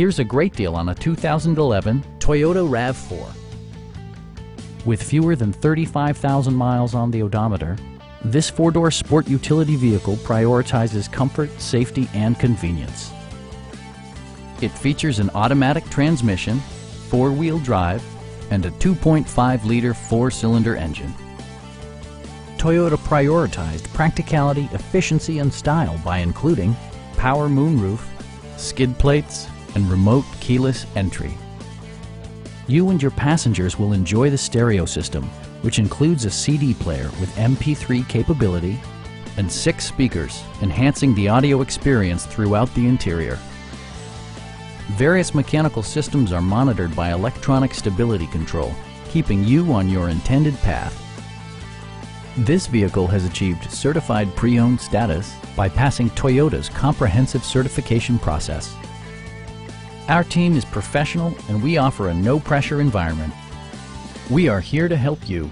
Here's a great deal on a 2011 Toyota RAV4. With fewer than 35,000 miles on the odometer, this four-door sport utility vehicle prioritizes comfort, safety, and convenience. It features an automatic transmission, four-wheel drive, and a 2.5-liter four-cylinder engine. Toyota prioritized practicality, efficiency, and style by including power moonroof, skid plates, and remote keyless entry. You and your passengers will enjoy the stereo system, which includes a CD player with MP3 capability and 6 speakers, enhancing the audio experience throughout the interior. Various mechanical systems are monitored by electronic stability control, keeping you on your intended path. This vehicle has achieved certified pre-owned status by passing Toyota's comprehensive certification process. Our team is professional and we offer a no-pressure environment. We are here to help you.